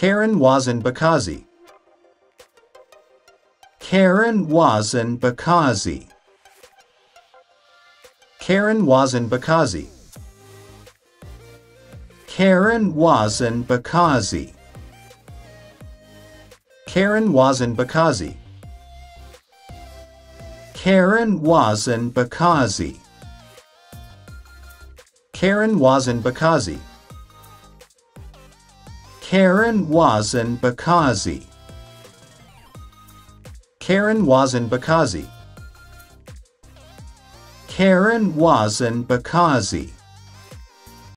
Karen Wazen Bakhazi. Karen Wazen Bakhazi. Karen Wazen Bakhazi. Karen Wazen Bakhazi. Karen Wazen Bakhazi. Karen Wazen Bakhazi. Karen Wazen Bakhazi. Karen Wazen Bakhazi. Karen Wazen Bakhazi. Karen Wazen Bakhazi.